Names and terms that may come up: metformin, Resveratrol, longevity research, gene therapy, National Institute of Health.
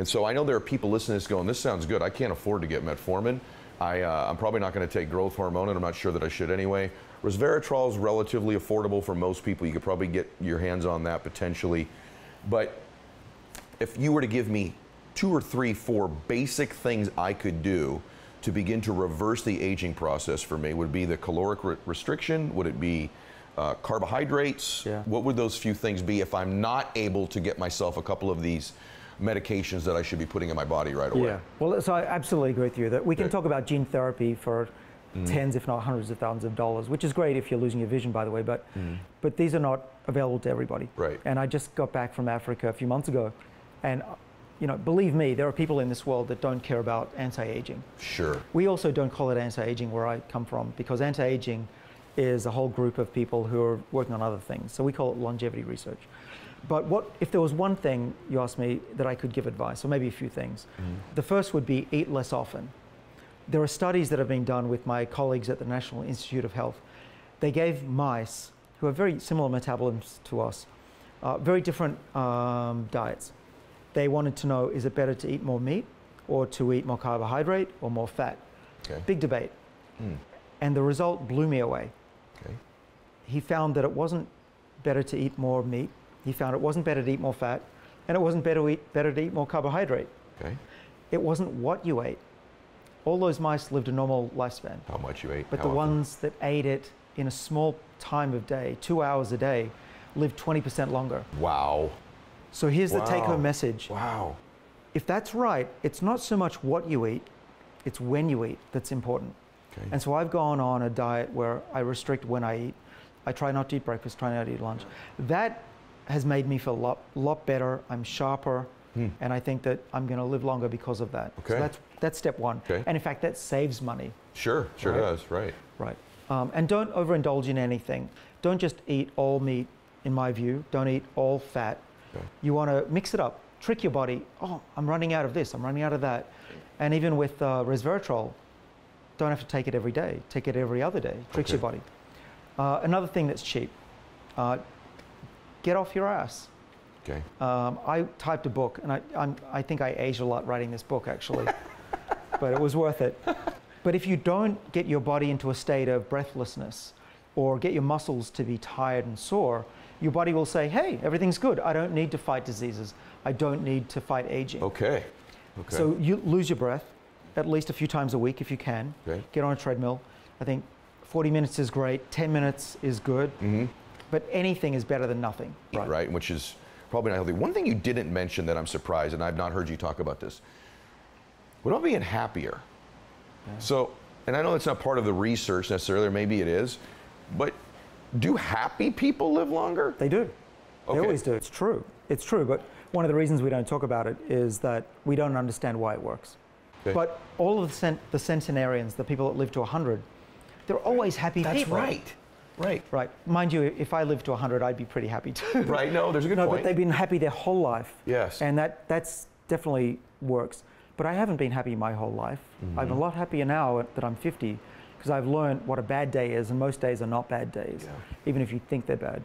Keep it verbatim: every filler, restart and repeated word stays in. And so I know there are people listening to this going, this sounds good. I can't afford to get metformin. I, uh, I'm probably not going to take growth hormone, and I'm not sure that I should anyway. Resveratrol is relatively affordable for most people. You could probably get your hands on that potentially. But if you were to give me two or three, four basic things I could do to begin to reverse the aging process for me, would it be the caloric re restriction? Would it be uh, carbohydrates? Yeah. What would those few things be if I'm not able to get myself a couple of these medications that I should be putting in my body right away? Yeah. Well, so I absolutely agree with you that we can okay. talk about gene therapy for mm. tens, if not hundreds of thousands of dollars, which is great if you're losing your vision, by the way, but mm. but these are not available to everybody. Right. And I just got back from Africa a few months ago, and you know, believe me, there are people in this world that don't care about anti-aging. Sure. We also don't call it anti-aging where I come from, because anti-aging is a whole group of people who are working on other things. So we call it longevity research. But what if there was one thing you asked me that I could give advice, or maybe a few things. Mm-hmm. The first would be eat less often. There are studies that have been done with my colleagues at the National Institute of Health. They gave mice, who have very similar metabolisms to us, uh, very different um, diets. They wanted to know, is it better to eat more meat or to eat more carbohydrate or more fat? Okay. Big debate. Mm. And the result blew me away. Okay. He found that it wasn't better to eat more meat. He found it wasn't better to eat more fat. And it wasn't better to eat, better to eat more carbohydrate. Okay. It wasn't what you ate. All those mice lived a normal lifespan. How much you ate. But the often? Ones that ate it in a small time of day, two hours a day, lived twenty percent longer. Wow. So here's wow. the take-home message. Wow. If that's right, it's not so much what you eat, it's when you eat that's important. Okay. And so I've gone on a diet where I restrict when I eat. I try not to eat breakfast, try not to eat lunch. That has made me feel a lot, lot better. I'm sharper, hmm. and I think that I'm going to live longer because of that. Okay. So that's, that's step one. Okay. And in fact, that saves money. Sure, sure right? does, right. Right. Um, and don't overindulge in anything. Don't just eat all meat, in my view. Don't eat all fat. Okay. You want to mix it up, trick your body. Oh, I'm running out of this, I'm running out of that. And even with uh, resveratrol, don't have to take it every day. Take it every other day. Tricks okay. your body. Uh, another thing that's cheap, uh, get off your ass. Okay. Um, I typed a book, and I, I'm, I think I aged a lot writing this book, actually. But it was worth it. But if you don't get your body into a state of breathlessness, or get your muscles to be tired and sore, your body will say, hey, everything's good. I don't need to fight diseases. I don't need to fight aging. Okay. Okay. So you lose your breath at least a few times a week if you can. Okay. Get on a treadmill. I think forty minutes is great. ten minutes is good. Mm-hmm. But anything is better than nothing. Right. Right, which is probably not healthy. One thing you didn't mention that I'm surprised, and I've not heard you talk about this, we're not being happier. Yeah. So, and I know it's not part of the research necessarily, or maybe it is, but do happy people live longer? They do. Okay. They always do. It's true. It's true. But one of the reasons we don't talk about it is that we don't understand why it works. Okay. But all of the, cent the centenarians, the people that live to one hundred, they're always happy That's people. That's right. Right. Right. Mind you, if I lived to one hundred, I'd be pretty happy too. Right. No, there's a good no, point. No, but they've been happy their whole life. Yes. And that that's definitely works. But I haven't been happy my whole life. Mm-hmm. I'm a lot happier now that I'm fifty. Because I've learned what a bad day is, and most days are not bad days, yeah. even if you think they're bad.